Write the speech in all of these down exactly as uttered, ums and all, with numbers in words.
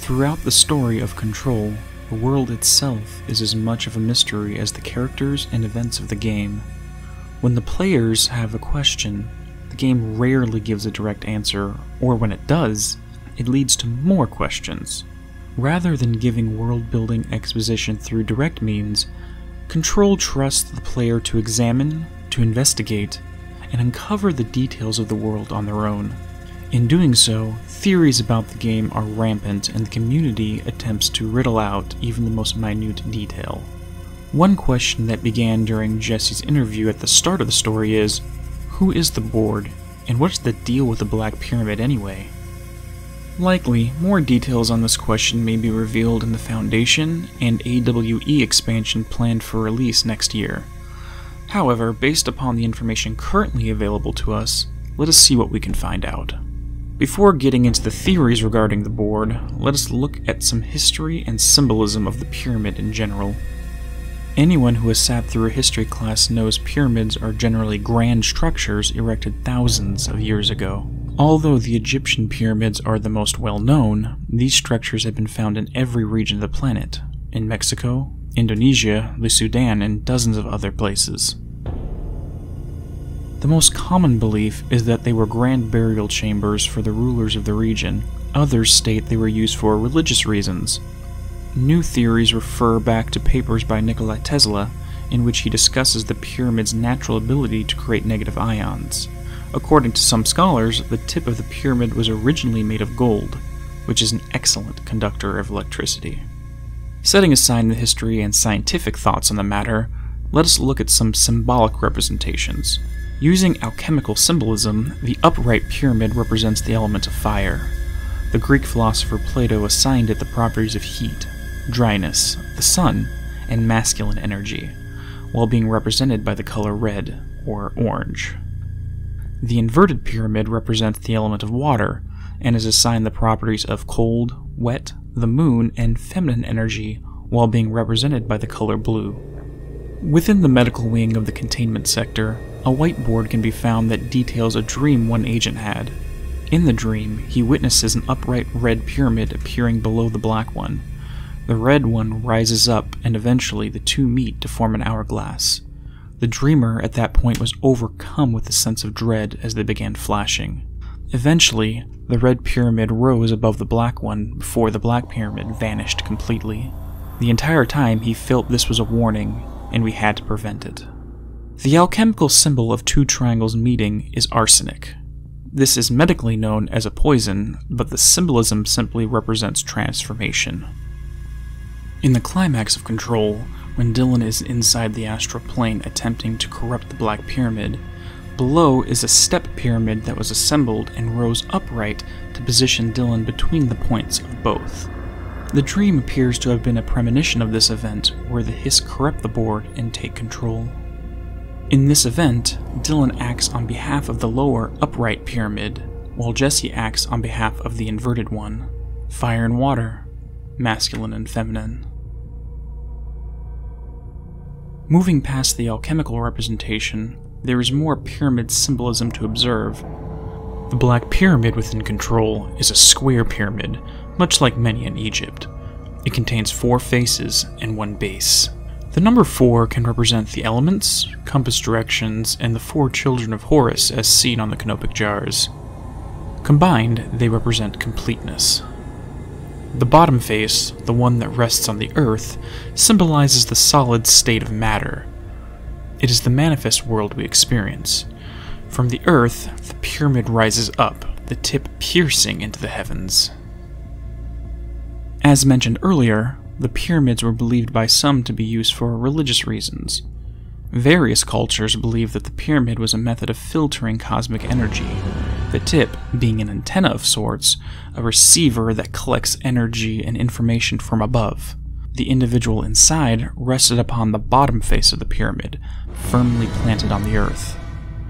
Throughout the story of Control, the world itself is as much of a mystery as the characters and events of the game. When the players have a question, the game rarely gives a direct answer, or when it does, it leads to more questions. Rather than giving world-building exposition through direct means, Control trusts the player to examine, to investigate, and uncover the details of the world on their own. In doing so, theories about the game are rampant and the community attempts to riddle out even the most minute detail. One question that began during Jesse's interview at the start of the story is, who is the Board, and what's the deal with the Black Pyramid anyway? Likely, more details on this question may be revealed in the Foundation and A W E expansion planned for release next year. However, based upon the information currently available to us, let us see what we can find out. Before getting into the theories regarding the Board, let us look at some history and symbolism of the pyramid in general. Anyone who has sat through a history class knows pyramids are generally grand structures erected thousands of years ago. Although the Egyptian pyramids are the most well-known, these structures have been found in every region of the planet, in Mexico, Indonesia, the Sudan, and dozens of other places. The most common belief is that they were grand burial chambers for the rulers of the region. Others state they were used for religious reasons. New theories refer back to papers by Nikola Tesla, in which he discusses the pyramid's natural ability to create negative ions. According to some scholars, the tip of the pyramid was originally made of gold, which is an excellent conductor of electricity. Setting aside the history and scientific thoughts on the matter, let us look at some symbolic representations. Using alchemical symbolism, the upright pyramid represents the element of fire. The Greek philosopher Plato assigned it the properties of heat, dryness, the sun, and masculine energy, while being represented by the color red or orange. The inverted pyramid represents the element of water, and is assigned the properties of cold, wet, the moon, and feminine energy, while being represented by the color blue. Within the medical wing of the containment sector, a whiteboard can be found that details a dream one agent had. In the dream, he witnesses an upright red pyramid appearing below the black one. The red one rises up, and eventually the two meet to form an hourglass. The dreamer at that point was overcome with a sense of dread as they began flashing. Eventually, the red pyramid rose above the black one before the black pyramid vanished completely. The entire time he felt this was a warning, and we had to prevent it. The alchemical symbol of two triangles meeting is arsenic. This is medically known as a poison, but the symbolism simply represents transformation. In the climax of Control, when Dylan is inside the astral plane attempting to corrupt the Black Pyramid, below is a step pyramid that was assembled and rose upright to position Dylan between the points of both. The dream appears to have been a premonition of this event, where the Hiss corrupt the Board and take control. In this event, Dylan acts on behalf of the lower, upright pyramid, while Jesse acts on behalf of the inverted one, fire and water, masculine and feminine. Moving past the alchemical representation, there is more pyramid symbolism to observe. The Black Pyramid within Control is a square pyramid, much like many in Egypt. It contains four faces and one base. The number four can represent the elements, compass directions, and the four children of Horus as seen on the canopic jars. Combined, they represent completeness. The bottom face, the one that rests on the earth, symbolizes the solid state of matter. It is the manifest world we experience. From the earth, the pyramid rises up, the tip piercing into the heavens. As mentioned earlier, the pyramids were believed by some to be used for religious reasons. Various cultures believe that the pyramid was a method of filtering cosmic energy, the tip being an antenna of sorts, a receiver that collects energy and information from above. The individual inside rested upon the bottom face of the pyramid, firmly planted on the earth.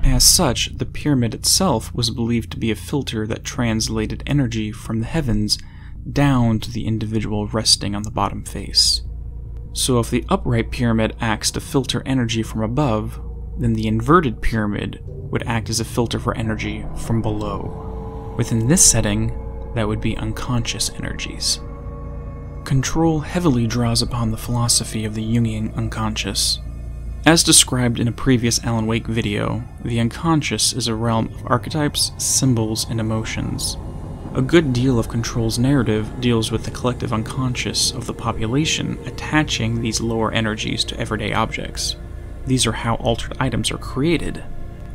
As such, the pyramid itself was believed to be a filter that translated energy from the heavens down to the individual resting on the bottom face. So if the upright pyramid acts to filter energy from above, then the inverted pyramid would act as a filter for energy from below. Within this setting, that would be unconscious energies. Control heavily draws upon the philosophy of the Jungian unconscious. As described in a previous Alan Wake video, the unconscious is a realm of archetypes, symbols, and emotions. A good deal of Control's narrative deals with the collective unconscious of the population attaching these lower energies to everyday objects. These are how altered items are created.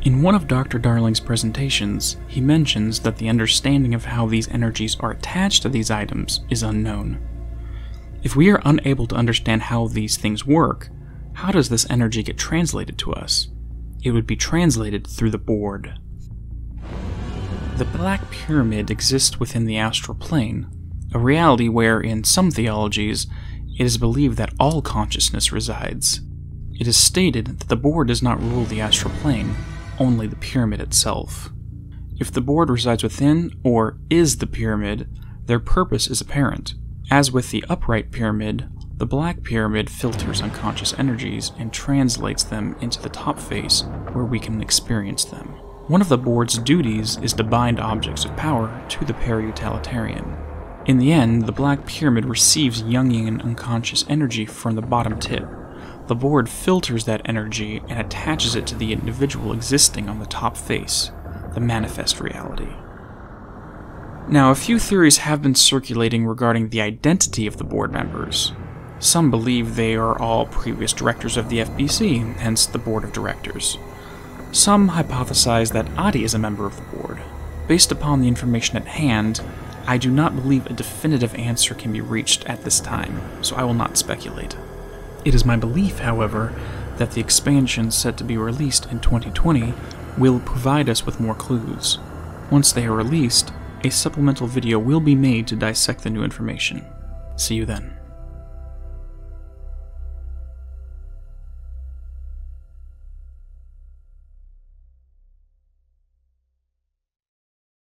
In one of Doctor Darling's presentations, he mentions that the understanding of how these energies are attached to these items is unknown. If we are unable to understand how these things work, how does this energy get translated to us? It would be translated through the board. The Black Pyramid exists within the astral plane, a reality where, in some theologies, it is believed that all consciousness resides. It is stated that the board does not rule the astral plane, only the pyramid itself. If the board resides within, or is the pyramid, their purpose is apparent. As with the upright pyramid, the Black Pyramid filters unconscious energies and translates them into the top phase, where we can experience them. One of the board's duties is to bind objects of power to the para-utilitarian. In the end, the Black Pyramid receives Jungian unconscious energy from the bottom tip. The board filters that energy and attaches it to the individual existing on the top face, the manifest reality. Now, a few theories have been circulating regarding the identity of the board members. Some believe they are all previous directors of the F B C, hence the Board of Directors. Some hypothesize that Adi is a member of the board. Based upon the information at hand, I do not believe a definitive answer can be reached at this time, so I will not speculate. It is my belief, however, that the expansion set to be released in twenty twenty will provide us with more clues. Once they are released, a supplemental video will be made to dissect the new information. See you then.